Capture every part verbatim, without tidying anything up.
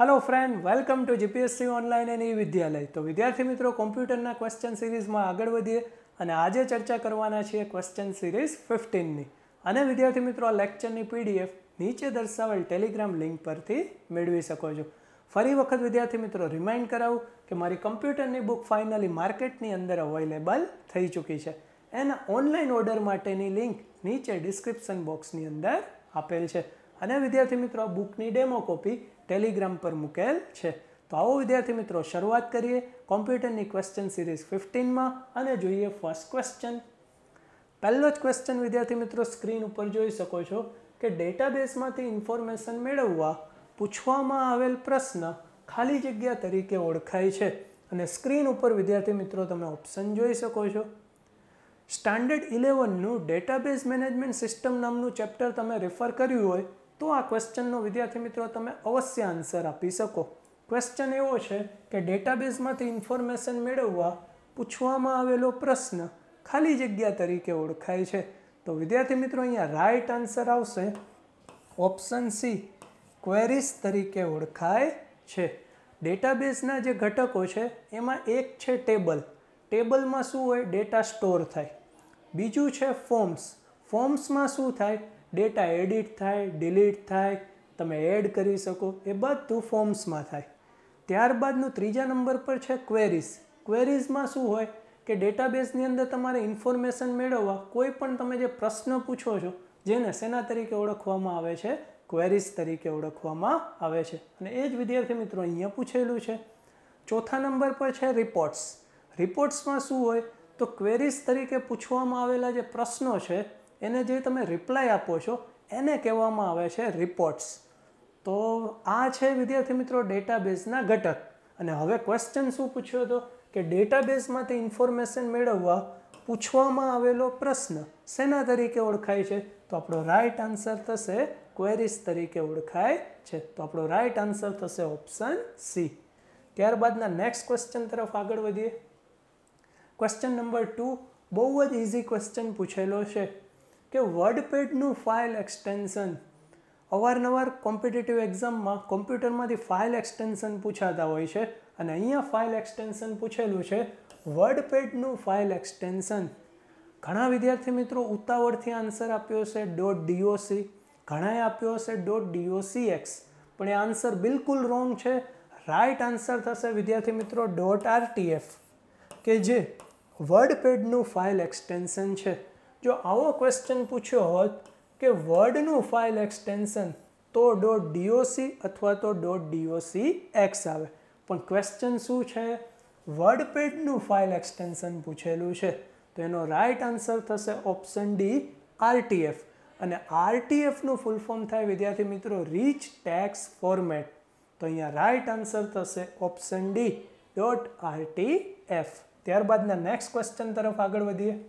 Hello friend welcome to GPSC online and E विद्या लय। तो विद्यार्थी मित्रों कॉम्प्यूटरना क्वेश्चन सीरीज में आगळ वधीए अने आजे चर्चा करवाना छे क्वेश्चन सीरीज पंद्रह नी अने विद्यार्थी मित्रों लेक्चर नी पीडीएफ नीचे दर्शावेल टेलिग्राम लिंक परथी मेळवी शको छो। फरी वखत विद्यार्थी मित्रों रिमाइंड करावुं के मारी कम्प्यूटरनी बुक फाइनली मार्केटनी अंदर अवेलेबल थई चूकी छे। एना ऑनलाइन ऑर्डर माटेनी लिंक नीचे डिस्क्रिप्शन बॉक्सनी अंदर आपेल छे अने विद्यार्थी मित्रों बुकनी डेमो कॉपी टेलिग्राम पर मुकेल छे। तो आओ विद्यार्थी मित्रों शुरुआत करिए कॉम्प्यूटरनी क्वेश्चन सीरीज पंद्रह मां अने जोईए फर्स्ट क्वेश्चन। पहलो ज क्वेश्चन विद्यार्थी मित्रों स्क्रीन पर जोई शको छो के डेटाबेस मांथी इन्फॉर्मेशन मेळववा पूछवामां आवेल प्रश्न खाली जग्या तरीके ओळखाय छे अने स्क्रीन पर विद्यार्थी मित्रों तमे ऑप्शन जोई शको छो। स्टैंडर्ड इलेवन नु डेटाबेस मैनेजमेंट सीस्टम नामनुं चेप्टर तमे रेफर कर्युं होय तो आ क्वेश्चन नो विद्यार्थी मित्रों तमे अवश्य आंसर आपी सको। क्वेश्चन एवो छे के डेटाबेस मांथी इन्फॉर्मेशन मेळववा पूछवामां आवेलो प्रश्न खाली जग्या तरीके ओळखाय छे। तो विद्यार्थी मित्रों अहींया राइट आंसर आवशे ऑप्शन सी क्वेरीज तरीके ओळखाय छे। डेटाबेसना जे घटको छे एमां एक छे टेबल। टेबल मां शुं होय डेटा स्टोर थाय। बीजू छे फॉर्म्स। फॉर्म्स मां शुं थाय डेटा एडिट थाय डिलीट थाय तमे एड करी सको ए बधुं फॉर्म्स में थाय। त्यारबादनु त्रीजा नंबर पर छे क्वेरीज। क्वेरीज में शुं होय के डेटाबेसनी अंदर तमारे इन्फॉर्मेशन मेळववा कोईपण तमे जे प्रश्न पूछो छो जेने सेना तरीके ओळखवामां आवे छे क्वेरीज तरीके ओळखवामां आवे छे अने ए ज विद्यार्थी मित्रों अहींया पूछेलुं छे। चौथा नंबर पर छे रिपोर्ट्स। रिपोर्ट्स में शुं होय तो क्वेरीज तरीके पूछवामां आवेला जे प्रश्नो छे एने जे तमे रिप्लाय आपो छो एने कहेवामां आवे छे रिपोर्ट्स। तो आ छे विद्यार्थी मित्रों डेटाबेसना घटक। अने हवे क्वेश्चन शुं पूछ्यो तो के डेटाबेसमांथी इन्फॉर्मेशन मेळववा पूछवामां आवेलो प्रश्न सेना तरीके ओळखाय छे तो आपणो राइट आंसर थशे क्वेरीज तरीके ओळखाय छे। तो आपणो राइट आंसर थशे ऑप्शन सी। त्यारबादना नेक्स्ट क्वेश्चन तरफ आगळ वधीए। क्वेश्चन नंबर टू बहु ज इजी क्वेश्चन पूछेलो छे के वर्डपेड नु फाइल एक्सटेन्शन। अवारनवार कॉम्पिटिटिव एक्जाम में कॉम्प्यूटर में फाइल एक्सटेन्शन पूछाता होय छे अने अहींया फाइल एक्सटेन्शन पूछेलू छे वर्डपेड नु फाइल एक्सटेन्शन। घणा विद्यार्थी मित्रों उतावळथी आंसर आप्यो छे डॉट डीओसी घणाए आप्यो छे डॉट डीओसीएक्स पण ए आंसर बिल्कुल रॉन्ग छे। राइट आंसर थशे विद्यार्थी मित्रों डॉट आरटीएफ के जे वर्डपेड नु फाइल एक्सटेन्शन छे। जो आवो क्वेश्चन पूछ्यो होत के वर्डनु फाइल एक्सटेन्शन तो डॉट डीओसी अथवा तो डॉट डीओसी एक्स आवे पण क्वेश्चन शुं छे वर्डपेडनु फाइल एक्सटेन्शन पूछेलू छे तो एनो राइट आंसर थशे ऑप्शन डी आरटीएफ। अने आरटीएफ नु फूल फॉर्म थाय विद्यार्थी मित्रों रिच टेक्स्ट फॉर्मेट तो अहींया राइट आंसर थशे ऑप्शन डी डॉट आरटीएफ। त्यारबादना नेक्स्ट क्वेश्चन तरफ आगळ वधीए।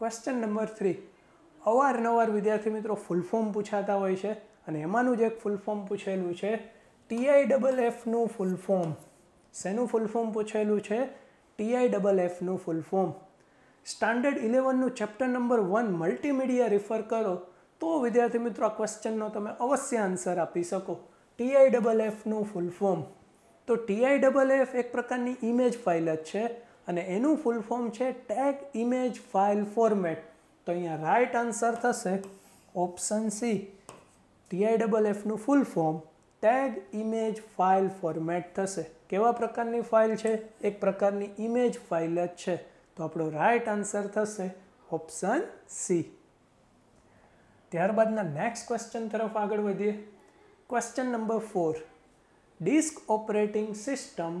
क्वेश्चन नंबर थ्री अवारनवार विद्यार्थी मित्रों फूल फॉर्म पूछाता होय छे अने एमानुं ज एक फूल फॉर्म पूछेलू छे टीआई डबल एफ नु full form. Shenu full form पूछेलू छे टीआई डबल एफ नु फूल फॉर्म। स्टैंडर्ड इलेवन नु chapter number one multimedia refer करो तो विद्यार्थी मित्रों क्वेश्चन नो तमे अवश्य आंसर आपी सको टीआई डबल एफ नु फूल फॉर्म। तो टीआई डबल एफ एक प्रकारनी इमेज फाइल ज छे अने एनु फूल फॉर्म छे टैग इमेज फाइल फॉर्मेट तो अहींया राइट आंसर थशे option C T I double F नु full form tag image file format थशे। केवा प्रकारनी फाइल छे एक प्रकारनी इमेज फाइल ज छे तो आपणो राइट आंसर थशे ऑप्शन सी। त्यारबादना नेक्स्ट क्वेश्चन तरफ आगळ वधीए। Question number four disk operating system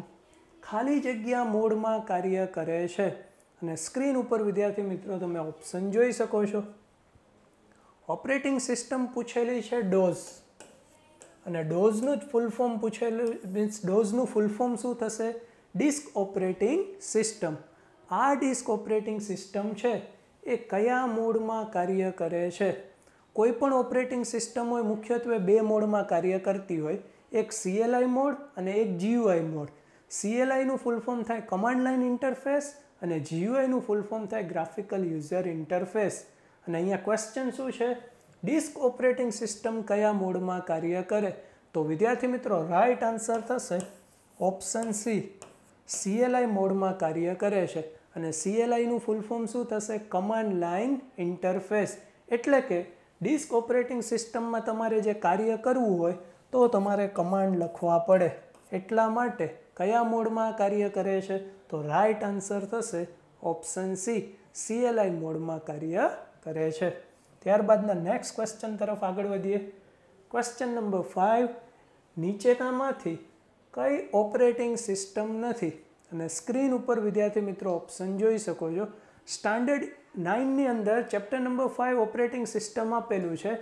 खाली जग्या मोड में कार्य करे छे अने स्क्रीन पर विद्यार्थी मित्रों तमे ऑप्शन जोई शको छो। ऑपरेटिंग सीस्टम पूछेली छे डॉस अने डॉसनुं ज फूल फॉर्म पूछेलुं मीन्स डॉसनुं फूल फॉर्म शुं थशे डिस्क ऑपरेटिंग सीस्टम। आ डिस्क ऑपरेटिंग सीस्टम छे ए कया मोड में कार्य करे छे। कोईपण ऑपरेटिंग सीस्टम होय मुख्यत्वे बे मोड में कार्य करती होय एक सीएलआई मोड अने एक GUI mode. C L I નું ફૂલ ફોર્મ થાય કમાન્ડ લાઇન ઇન્ટરફેસ અને G U I નું ફૂલ ફોર્મ થાય ગ્રાફિકલ યુઝર ઇન્ટરફેસ અને અહીંયા ક્વેશ્ચન શું છે ડિસ્ક ઓપરેટિંગ સિસ્ટમ કયા મોડમાં કાર્ય કરે તો વિદ્યાર્થી મિત્રો રાઈટ આન્સર થશે option C, C L I મોડમાં કાર્ય કરે છે અને C L I નું ફૂલ ફોર્મ શું થશે? Command line interface. એટલે કે ડિસ્ક ઓપરેટિંગ સિસ્ટમમાં તમારે જે કાર્ય કરવું હોય તો તમારે કમાન્ડ લખવા પડે, એટલા માટે કયા મોડમાં કાર્ય કરે છે? તો રાઈટ આન્સર થશે option C, C L I મોડમાં કાર્ય કરે છે. ત્યારબાદના નેક્સ્ટ ક્વેશ્ચન તરફ આગળ વધીએ. ક્વેશ્ચન નંબર ફાઇવ, નીચેનામાંથી કઈ ઓપરેટિંગ સિસ્ટમ નથી? અને સ્ક્રીન ઉપર વિદ્યાર્થી મિત્રો ઓપ્શન જોઈ શકો છો. સ્ટાન્ડર્ડ નાઇનની અંદર chapter number five operating system આપેલું છે.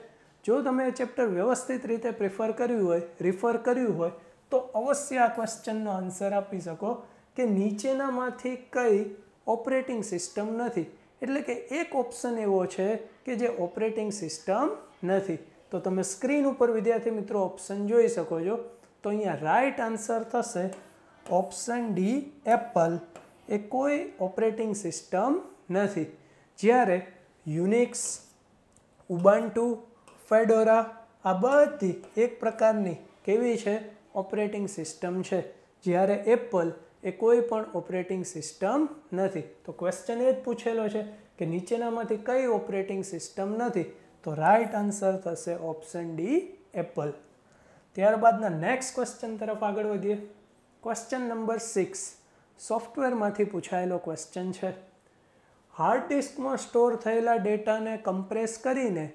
જો તમે ચેપ્ટર વ્યવસ્થિત રીતે પ્રિફર કર્યું હોય, રિફર કર્યું હોય તો અવશ્ય આ ક્વેશ્ચનનો આન્સર આપી શકો કે નીચેનામાંથી કઈ ઓપરેટિંગ સિસ્ટમ નથી. એટલે કે એક ઓપ્શન એવો છે કે જે ઓપરેટિંગ સિસ્ટમ નથી. તો તમે સ્ક્રીન ઉપર વિદ્યાર્થી મિત્રો ઓપ્શન જોઈ શકો છો. તો અહીંયા રાઇટ આન્સર થશે ઓપ્શન ડી, એપલ એ કોઈ ઓપરેટિંગ સિસ્ટમ નથી. જ્યારે યુનિક્સ, ઉબાન્ટુ, ફેડોરા આ બધી એક પ્રકારની કેવી છે? ઓપરેટિંગ સિસ્ટમ છે. જ્યારે એપલ એ કોઈ પણ ઓપરેટિંગ સિસ્ટમ નથી. તો ક્વેશ્ચન એ જ પૂછેલો છે કે નીચેનામાંથી કઈ ઓપરેટિંગ સિસ્ટમ નથી? તો રાઇટ આન્સર થશે ઓપ્શન ડી, એપલ. ત્યારબાદના નેક્સ્ટ ક્વેશ્ચન તરફ આગળ વધીએ. ક્વેશ્ચન નંબર સિક્સ સોફ્ટવેરમાંથી પૂછાયેલો ક્વેશ્ચન છે. હાર્ડ ડિસ્કમાં સ્ટોર થયેલા ડેટાને કમ્પ્રેસ કરીને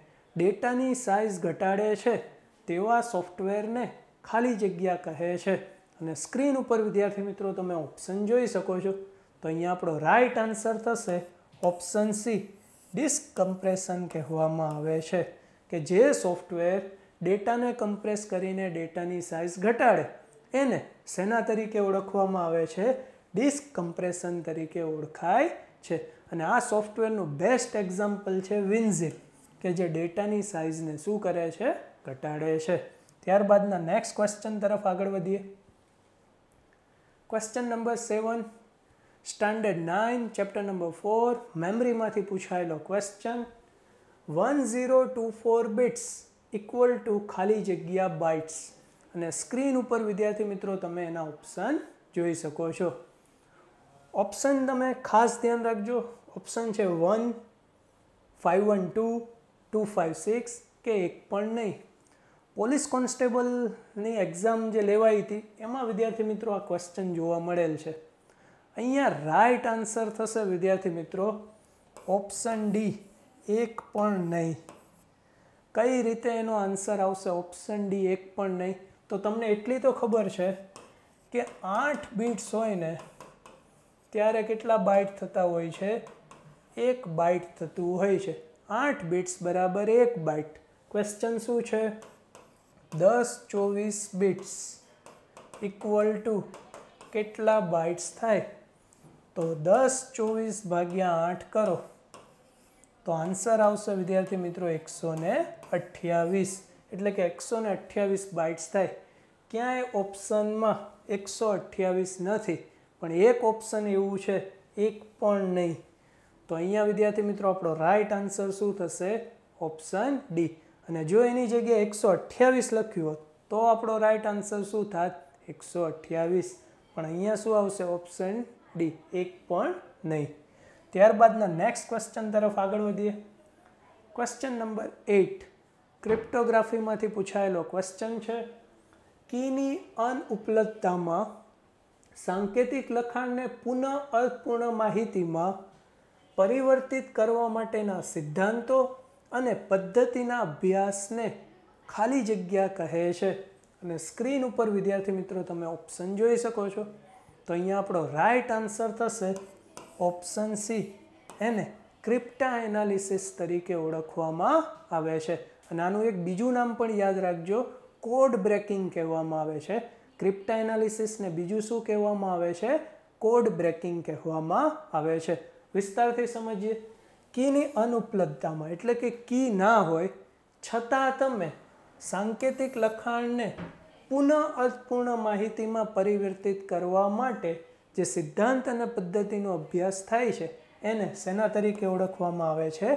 ડેટાની સાઇઝ ઘટાડે છે તેવા સોફ્ટવેરને ખાલી જગ્યા કહે છે. અને સ્ક્રીન ઉપર વિદ્યાર્થી મિત્રો તમે ઓપ્શન જોઈ શકો છો. તો અહીંયા આપણો રાઇટ આન્સર થશે ઓપ્શન સી, ડિસ્ક કમ્પ્રેશન કહેવામાં આવે છે કે જે સોફ્ટવેર ડેટાને કમ્પ્રેસ કરીને ડેટાની સાઇઝ ઘટાડે એને શેના તરીકે ઓળખવામાં આવે છે? ડિસ્ક કમ્પ્રેશન તરીકે ઓળખાય છે. અને આ સોફ્ટવેરનું બેસ્ટ એક્ઝામ્પલ છે વિનઝિપ, કે જે ડેટાની સાઇઝને શું કરે છે? ઘટાડે છે. ત્યારબાદના નેક્સ્ટ ક્વેશ્ચન તરફ આગળ વધીએ. Question number seven standard nine chapter number four મેમરીમાંથી પૂછાયેલો question. One zero two four bits equal to ખાલી જગ્યા બાઇટ્સ. અને સ્ક્રીન ઉપર વિદ્યાર્થી મિત્રો તમે એના ઓપ્શન જોઈ શકો છો. ઓપ્શન તમે ખાસ ધ્યાન રાખજો. ઓપ્શન છે one, five one two, two five six કે એક પણ નહીં. પોલીસ કોન્સ્ટેબલની એક્ઝામ જે લેવાઈ હતી એમાં વિદ્યાર્થી મિત્રો આ ક્વેશ્ચન જોવા મળેલ છે. અહીંયા રાઇટ આન્સર થશે વિદ્યાર્થી મિત્રો ઓપ્શન ડી, એક પણ નહીં. કઈ રીતે એનો આન્સર આવશે? ઓપ્શન ડી, એક પણ નહીં. તો તમને એટલી તો ખબર છે કે આઠ બીટ્સ હોય ને ત્યારે કેટલા બાઇટ થતા હોય છે? એક બાઇટ થતું હોય છે. આઠ બીટ્સ બરાબર એક બાઇટ. ક્વેશ્ચન શું છે? દસ ચોવીસ બીટ્સ ઇક્વલ ટુ કેટલા બાઇટ્સ થાય? તો દસ ચોવીસ ભાગ્યા આઠ કરો તો આન્સર આવશે વિદ્યાર્થી મિત્રો એકસો ને અઠ્યાવીસ. એટલે કે એકસો ને અઠ્યાવીસ બાઇટ્સ થાય. ક્યાંય ઓપ્શનમાં એકસો અઠ્યાવીસ નથી, પણ એક ઓપ્શન એવું છે એક પણ નહીં. તો અહીંયા વિદ્યાર્થી મિત્રો આપણો રાઇટ આન્સર શું થશે? Option D. અને જો એની જગ્યાએ એકસો અઠ્યાવીસ લખ્યું હોત તો આપણો રાઇટ આન્સર શું થાત? એકસો અઠ્યાવીસ. પણ અહીંયા શું આવશે? ઓપ્શન ડી, એક પણ નહીં. ત્યારબાદના નેક્સ્ટ ક્વેશ્ચન તરફ આગળ વધીએ. ક્વેશ્ચન નંબર એઇટ ક્રિપ્ટોગ્રાફીમાંથી પૂછાયેલો ક્વેશ્ચન છે. કીની અનુપલબ્ધતામાં સાંકેતિક લખાણને પુનઃ અર્થપૂર્ણ માહિતીમાં પરિવર્તિત કરવા માટેના સિદ્ધાંતો અને પદ્ધતિના અભ્યાસને ખાલી જગ્યા કહે છે. અને સ્ક્રીન ઉપર વિદ્યાર્થી મિત્રો તમે ઓપ્શન જોઈ શકો છો. તો અહીંયા આપણો રાઇટ આન્સર થશે ઓપ્શન સી, એને ક્રિપ્ટા એનાલિસિસ તરીકે ઓળખવામાં આવે છે. અને આનું એક બીજું નામ પણ યાદ રાખજો, કોડ બ્રેકિંગ કહેવામાં આવે છે. ક્રિપ્ટા એનાલિસિસને બીજું શું કહેવામાં આવે છે? કોડ બ્રેકિંગ કહેવામાં આવે છે. વિસ્તારથી સમજીએ. કીની અનુપલબ્ધતામાં, એટલે કે કી ના હોય છતાં તમે સાંકેતિક લખાણને પુનઃ અર્થપૂર્ણ માહિતીમાં પરિવર્તિત કરવા માટે જે સિદ્ધાંત અને પદ્ધતિનો અભ્યાસ થાય છે એને શેના તરીકે ઓળખવામાં આવે છે?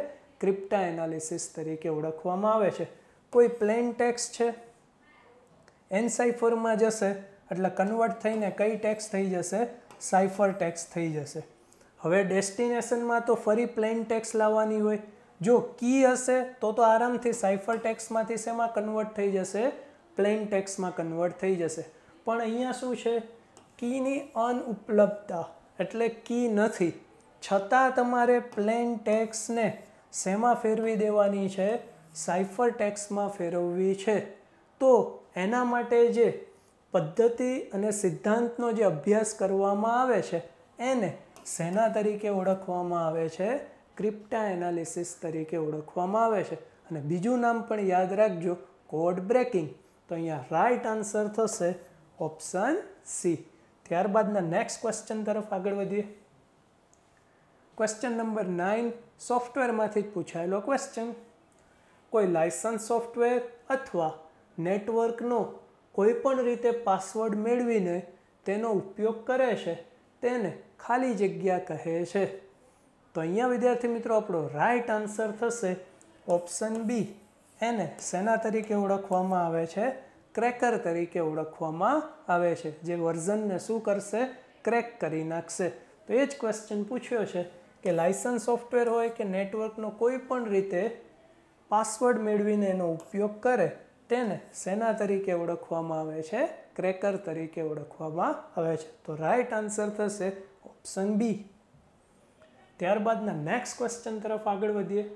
ક્રિપ્ટા એનાલિસિસ તરીકે ઓળખવામાં આવે છે. કોઈ પ્લેન ટેક્સ્ટ છે, એન સાઇફરમાં જશે એટલે કન્વર્ટ થઈને કઈ ટેક્સ્ટ થઈ જશે, સાઇફર ટેક્સ્ટ થઈ જશે. હવે ડેસ્ટિનેશનમાં તો ફરી પ્લેન ટેક્સ્ટ લાવવાની હોય, જો કી હશે તો તો આરામથી સાઇફર ટેક્સ્ટમાંથી શેમાં કન્વર્ટ થઈ જશે, પ્લેન ટેક્સ્ટમાં કન્વર્ટ થઈ જશે. પણ અહીંયા શું છે, કીની અનઉપલબ્ધતા એટલે કી નથી, છતાં તમારે પ્લેન ટેક્સ્ટને શેમાં ફેરવી દેવાની છે, સાઇફર ટેક્સ્ટમાં ફેરવવી છે. તો એના માટે જે પદ્ધતિ અને સિદ્ધાંતનો જે અભ્યાસ કરવામાં આવે છે એને શેના તરીકે ઓળખવામાં આવે છે, ક્રિપ્ટા એનાલિસિસ તરીકે ઓળખવામાં આવે છે. અને બીજું નામ પણ યાદ રાખજો, કોડ બ્રેકિંગ. તો અહીંયા રાઇટ આન્સર થશે ઓપ્શન સી. ત્યારબાદના નેક્સ્ટ ક્વેશ્ચન તરફ આગળ વધીએ. ક્વેશ્ચન નંબર નાઇન સોફ્ટવેરમાંથી જ પૂછાયેલો ક્વેશ્ચન. કોઈ લાયસન્સ સોફ્ટવેર અથવા નેટવર્કનો કોઈપણ રીતે પાસવર્ડ મેળવીને તેનો ઉપયોગ કરે છે તેને ખાલી જગ્યા કહે છે. તો અહીંયા વિદ્યાર્થી મિત્રો આપણો રાઇટ આન્સર થશે ઓપ્શન બી. એને સેના તરીકે ઓળખવામાં આવે છે, ક્રેકર તરીકે ઓળખવામાં આવે છે, જે વર્ઝનને શું કરશે, ક્રેક કરી નાખશે. તો એ જ ક્વેશ્ચન પૂછ્યો છે કે લાયસન્સ સોફ્ટવેર હોય કે નેટવર્કનો કોઈપણ રીતે પાસવર્ડ મેળવીને એનો ઉપયોગ કરે તેને સેના તરીકે ઓળખવામાં આવે છે, ક્રેકર તરીકે ઓળખવામાં આવે છે. તો રાઇટ આન્સર થશે ઓપ્શન બી. ત્યારબાદના નેક્સ્ટ ક્વેશ્ચન તરફ આગળ વધીએ.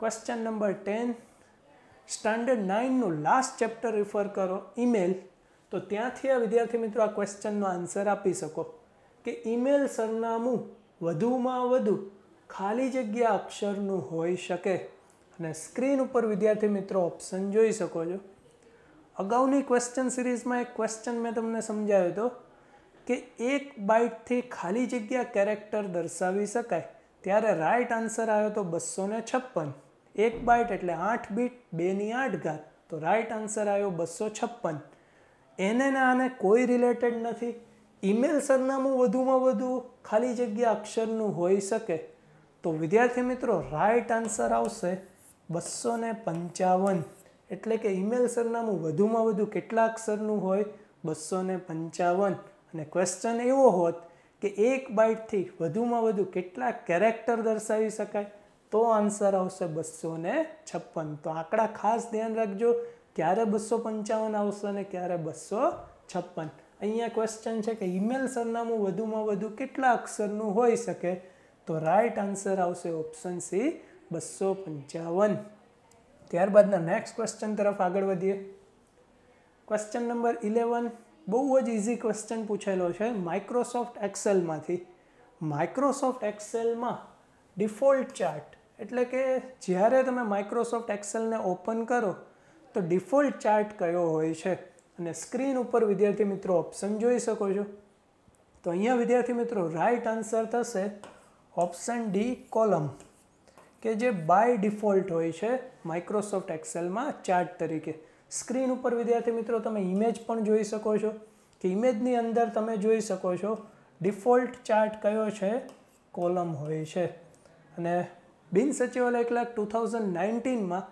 Question number ten. સ્ટાન્ડર્ડ નાઇનનું લાસ્ટ ચેપ્ટર રિફર કરો ઈમેલ. તો ત્યાંથી આ વિદ્યાર્થી મિત્રો આ ક્વેશ્ચનનો આન્સર આપી શકો કે ઈમેલ સરનામું વધુમાં વધુ ખાલી જગ્યા અક્ષરનું હોઈ શકે. અને સ્ક્રીન ઉપર વિદ્યાર્થી મિત્રો ઓપ્શન જોઈ શકો છો. અગાઉની ક્વેશ્ચન સિરીઝમાં એક ક્વેશ્ચન મેં તમને સમજાવ્યો હતો કે એક બાઇટથી ખાલી જગ્યા કેરેક્ટર દર્શાવી શકાય, ત્યારે રાઇટ આન્સર આવ્યો તો બસો ને છપ્પન. એક બાઇટ એટલે આઠ બીટ, બેની આઠ ઘાત. તો રાઇટ આન્સર આવ્યો બસો છપ્પન. એને ને આને કોઈ રિલેટેડ નથી. ઈમેલ સરનામું વધુમાં વધુ ખાલી જગ્યા અક્ષરનું હોઈ શકે. તો વિદ્યાર્થી મિત્રો રાઇટ આન્સર આવશે બસો ને પંચાવન. એટલે કે ઈમેલ સરનામું વધુમાં વધુ કેટલા અક્ષરનું હોય, બસો ને પંચાવન. અને ક્વેશ્ચન એવો હોત કે એક બાઇટથી વધુમાં વધુ કેટલા કેરેક્ટર દર્શાવી શકાય, તો આન્સર આવશે બસો ને છપ્પન. તો આંકડા ખાસ ધ્યાન રાખજો, ક્યારે બસો પંચાવન આવશે અને ક્યારે બસો છપ્પન. અહીંયા ક્વેશ્ચન છે કે ઈમેલ સરનામું વધુમાં વધુ કેટલા અક્ષરનું હોઈ શકે, તો રાઇટ આન્સર આવશે ઓપ્શન સી બસો પંચાવન. ત્યારબાદના નેક્સ્ટ ક્વેશ્ચન તરફ આગળ વધીએ. ક્વેશ્ચન નંબર ઇલેવન બહુ જ ઇઝી ક્વેશ્ચન પૂછેલો છે માઇક્રોસોફ્ટ એક્સેલમાંથી. માઇક્રોસોફ્ટ એક્સેલમાં ડિફોલ્ટ ચાર્ટ, એટલે કે જ્યારે તમે માઇક્રોસોફ્ટ એક્સેલને ઓપન કરો તો ડિફોલ્ટ ચાર્ટ કયો હોય છે, અને સ્ક્રીન ઉપર વિદ્યાર્થી મિત્રો ઓપ્શન જોઈ શકો છો. તો અહીંયા વિદ્યાર્થી મિત્રો રાઇટ આન્સર થશે ઓપ્શન ડી કોલમ, કે જે બાય ડિફોલ્ટ હોય છે માઇક્રોસોફ્ટ એક્સેલમાં ચાર્ટ તરીકે. સ્ક્રીન ઉપર વિદ્યાર્થી મિત્રો તમે ઇમેજ પણ જોઈ શકો છો કે ઇમેજની અંદર તમે જોઈ શકો છો ડિફોલ્ટ ચાર્ટ કયો છે, કોલમ હોય છે. અને બિન સચિવાલય ક્લાર્ક ટુ થાઉઝન્ડ નાઇન્ટીનમાં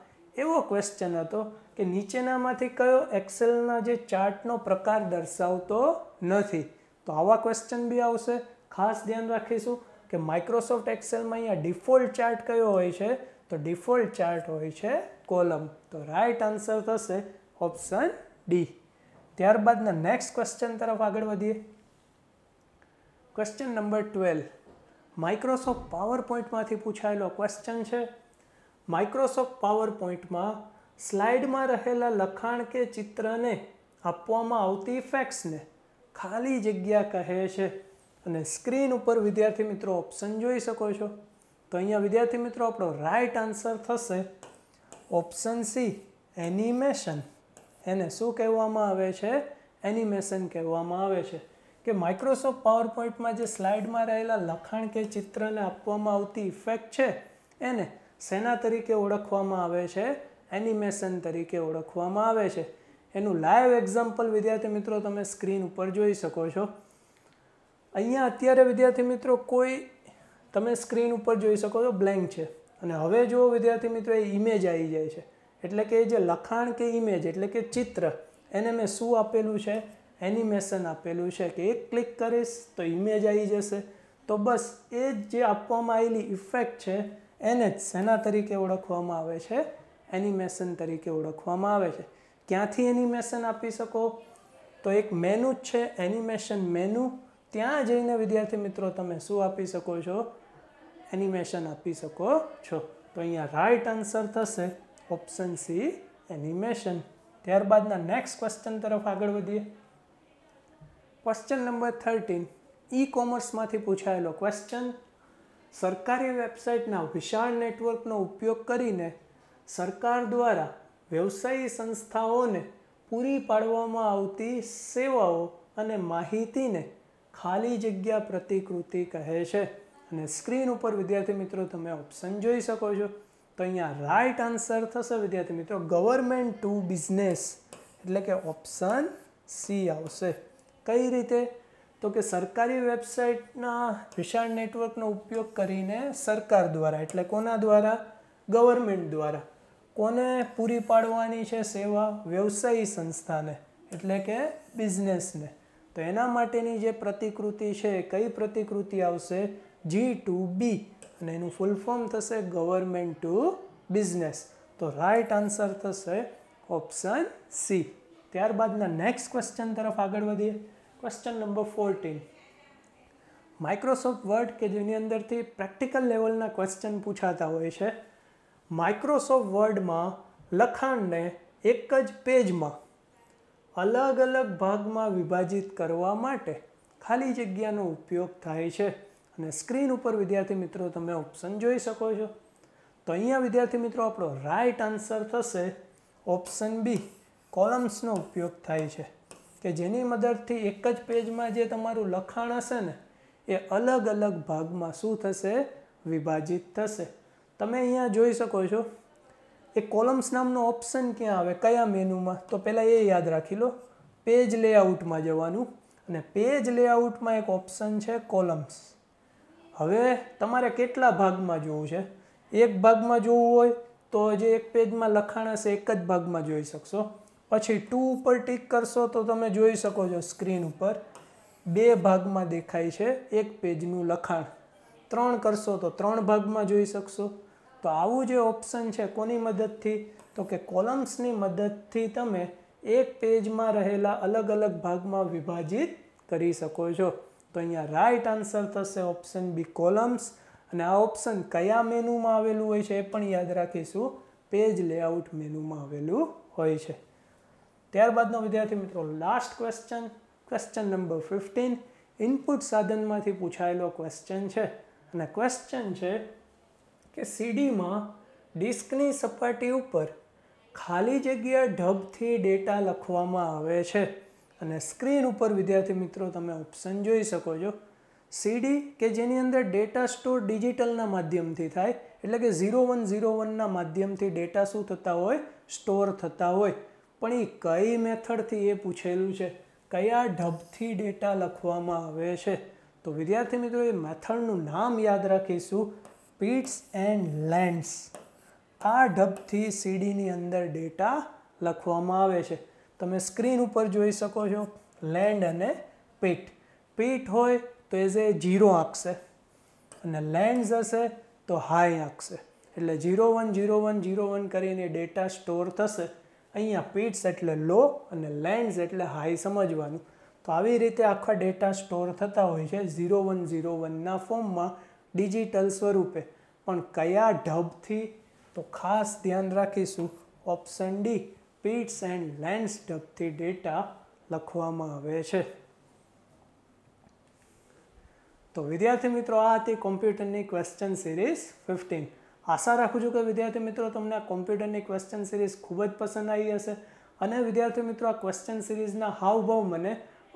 એવો ક્વેશ્ચન હતો કે નીચેનામાંથી કયો એક્સેલના જે ચાર્ટનો પ્રકાર દર્શાવતો નથી. તો આવા ક્વેશ્ચન બી આવશે. ખાસ ધ્યાન રાખીશું કે માઇક્રોસોફ્ટ એક્સેલમાં અહીંયા ડિફોલ્ટ ચાર્ટ કયો હોય છે, તો ડિફોલ્ટ ચાર્ટ હોય છે કોલમ. તો રાઇટ આન્સર થશે ઓપ્શન ડી. ત્યારબાદના નેક્સ્ટ ક્વેશ્ચન તરફ આગળ વધીએ. ક્વેશ્ચન નંબર ટ્વેલ્વ માઇક્રોસોફ્ટ પાવરપોઈન્ટમાંથી પૂછાયેલો ક્વેશ્ચન છે. માઇક્રોસોફ્ટ પાવરપોઈન્ટમાં સ્લાઇડમાં રહેલા લખાણ કે ચિત્રને આપવામાં આવતી ઇફેક્ટ્સને ખાલી જગ્યા કહે છે, અને સ્ક્રીન ઉપર વિદ્યાર્થી મિત્રો ઓપ્શન જોઈ શકો છો. તો અહીંયા વિદ્યાર્થી મિત્રો આપણો રાઇટ આન્સર થશે ઓપ્શન સી એનિમેશન. એને શું કહેવામાં આવે છે, એનિમેશન કહેવામાં આવે છે. કે માઇક્રોસોફ્ટ પાવરપોઈન્ટમાં જે સ્લાઇડમાં રહેલા લખાણ કે ચિત્રને આપવામાં આવતી ઇફેક્ટ છે એને શેના તરીકે ઓળખવામાં આવે છે, એનિમેશન તરીકે ઓળખવામાં આવે છે. એનું લાઈવ એક્ઝામ્પલ વિદ્યાર્થી મિત્રો તમે સ્ક્રીન ઉપર જોઈ શકો છો. અહીંયા અત્યારે વિદ્યાર્થી મિત્રો કોઈ તમે સ્ક્રીન ઉપર જોઈ શકો છો બ્લેન્ક છે, અને હવે જો વિદ્યાર્થી મિત્રો એ ઇમેજ આવી જાય છે, એટલે કે જે લખાણ કે ઇમેજ એટલે કે ચિત્ર એને મેં શું આપેલું છે એનિમેશન આપેલું છે કે એક ક્લિક કરીશ તો ઇમેજ આવી જશે તો બસ એ જે આપવામાં આવેલી ઇફેક્ટ છે એને જ સેના તરીકે ઓળખવામાં આવે છે એનિમેશન તરીકે ઓળખવામાં આવે છે ક્યાંથી એનિમેશન આપી શકો તો એક મેનુ જ છે એનિમેશન મેનુ ત્યાં જઈને વિદ્યાર્થી મિત્રો તમે શું આપી શકો છો એનિમેશન આપી શકો છો તો અહીંયા રાઇટ આન્સર થશે ઓપ્શન સી એનિમેશન ત્યારબાદના નેક્સ્ટ ક્વેશ્ચન તરફ આગળ વધીએ ક્વેશ્ચન નંબર થર્ટીન ઈ કોમર્સમાંથી પૂછાયેલો ક્વેશ્ચન સરકારી વેબસાઇટના વિશાળ નેટવર્કનો ઉપયોગ કરીને સરકાર દ્વારા વ્યવસાયી સંસ્થાઓને પૂરી પાડવામાં આવતી સેવાઓ અને માહિતીને ખાલી જગ્યા પ્રતિકૃતિ કહે છે અને સ્ક્રીન ઉપર વિદ્યાર્થી મિત્રો તમે ઓપ્શન જોઈ શકો છો તો અહીંયા રાઇટ આન્સર થશે વિદ્યાર્થી મિત્રો ગવર્મેન્ટ ટુ બિઝનેસ એટલે કે ઓપ્શન સી આવશે કઈ રીતે તો કે સરકારી વેબસાઇટના વિશાળ નેટવર્કનો ઉપયોગ કરીને સરકાર દ્વારા એટલે કોના દ્વારા ગવર્મેન્ટ દ્વારા કોને પૂરી પાડવાની છે સેવા વ્યવસાયી સંસ્થાને એટલે કે બિઝનેસને તો એના માટેની જે પ્રતિકૃતિ છે કઈ પ્રતિકૃતિ આવશે જી ટુ બી અને એનું ફૂલ ફોર્મ થશે ગવર્મેન્ટ ટુ બિઝનેસ તો રાઇટ આન્સર થશે ઓપ્શન સી ત્યારબાદના નેક્સ્ટ ક્વેશ્ચન તરફ આગળ વધીએ question number fourteen Microsoft Word કે જેની અંદરથી પ્રેક્ટિકલ લેવલના ક્વેશ્ચન પૂછાતા હોય છે માઇક્રોસોફ્ટ વર્ડમાં લખાણને એક જ પેજમાં અલગ અલગ ભાગમાં વિભાજિત કરવા માટે ખાલી જગ્યાનો ઉપયોગ થાય છે અને સ્ક્રીન ઉપર વિદ્યાર્થી મિત્રો તમે ઓપ્શન જોઈ શકો છો તો અહીંયા વિદ્યાર્થી મિત્રો આપણો રાઇટ આન્સર થશે ઓપ્શન બી કોલમ્સનો ઉપયોગ થાય છે કે જેની મદદથી એક જ પેજમાં જે તમારું લખાણ હશે ને એ અલગ અલગ ભાગમાં શું થશે વિભાજિત થશે તમે અહીંયા જોઈ શકો છો એ કોલમ્સ નામનો ઓપ્શન ક્યાં આવે કયા મેનુમાં તો પહેલાં એ યાદ રાખી લો પેજ લેઆઉટમાં જવાનું અને પેજ લેઆઉટમાં એક ઓપ્શન છે કોલમ્સ હવે તમારે કેટલા ભાગમાં જોવું છે એક ભાગમાં જોવું હોય તો જે એક પેજમાં લખાણ હશે એક જ ભાગમાં જોઈ શકશો પછી ટુ ઉપર ટીક કરશો તો તમે જોઈ શકો છો સ્ક્રીન ઉપર બે ભાગમાં દેખાય છે એક પેજનું લખાણ ત્રણ કરશો તો ત્રણ ભાગમાં જોઈ શકશો તો આવું જે ઓપ્શન છે કોની મદદથી તો કે કોલમ્સની મદદથી તમે એક પેજમાં રહેલા અલગ અલગ ભાગમાં વિભાજિત કરી શકો છો તો અહીંયા રાઇટ આન્સર થશે ઓપ્શન બી કોલમ્સ અને આ ઓપ્શન કયા મેનુમાં આવેલું હોય છે એ પણ યાદ રાખીશું પેજ લેઆઉટ મેનુમાં આવેલું હોય છે ત્યારબાદનો વિદ્યાર્થી મિત્રો last question question number fifteen input સાધનમાંથી પૂછાયેલો ક્વેશ્ચન છે અને ક્વેશ્ચન છે કે સીડીમાં ડિસ્કની સપાટી ઉપર ખાલી જગ્યા ઢબથી ડેટા લખવામાં આવે છે અને સ્ક્રીન ઉપર વિદ્યાર્થી મિત્રો તમે ઓપ્શન જોઈ શકો છો સીડી કે જેની અંદર ડેટા સ્ટોર ડિજિટલના માધ્યમથી થાય એટલે કે ઝીરો વન ઝીરો વનના માધ્યમથી ડેટા શું થતા હોય સ્ટોર થતા હોય પણ એ કઈ મેથડથી એ પૂછેલું છે કયા ઢબથી ડેટા લખવામાં આવે છે તો વિદ્યાર્થી મિત્રો એ મેથડનું નામ યાદ રાખીશું પિટ્સ એન્ડ લેન્ડ્સ આ ઢબથી સીડીની અંદર ડેટા લખવામાં આવે છે તમે સ્ક્રીન ઉપર જોઈ શકો છો લેન્ડ અને પીટ પીટ હોય તો એઝ એ ઝીરો આંકશે અને લેન્ડ્સ હશે તો હાઈ આંકશે એટલે zero one zero one zero one કરીને ડેટા સ્ટોર થશે અહીંયા પીટ્સ એટલે લો અને લેન્ડ્સ એટલે હાઈ સમજવાનું તો આવી રીતે આખા ડેટા સ્ટોર થતા હોય છે ઝીરો વન ઝીરો વનના ફોર્મમાં ડિજિટલ સ્વરૂપે પણ કયા ઢબથી તો ખાસ ધ્યાન રાખીશું option D pits and lands ઢબથી ડેટા લખવામાં આવે છે તો વિદ્યાર્થી મિત્રો આ હતી કોમ્પ્યુટરની ક્વેશ્ચન સિરીઝ ફિફ્ટીન આશા રાખું છું કે વિદ્યાર્થી મિત્રો તમને આ કોમ્પ્યુટરની ક્વેશ્ચન સિરીઝ ખૂબ જ પસંદ આવી હશે અને વિદ્યાર્થી મિત્રો આ ક્વેશ્ચન સિરીઝના હાવભાવ મને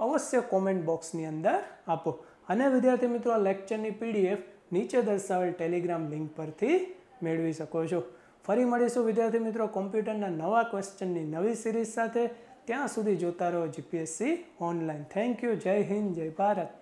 અવશ્ય કોમેન્ટ બોક્સની અંદર આપો અને વિદ્યાર્થી મિત્રો આ લેક્ચરની પીડીએફ નીચે દર્શાવેલ ટેલિગ્રામ લિંક પરથી મેળવી શકો છો ફરી મળીશું વિદ્યાર્થી મિત્રો કોમ્પ્યુટરના નવા ક્વેશ્ચનની નવી સિરીઝ સાથે ત્યાં સુધી જોતા રહો જીપીએસસી ઓનલાઈન થેન્ક યુ જય હિન્દ જય ભારત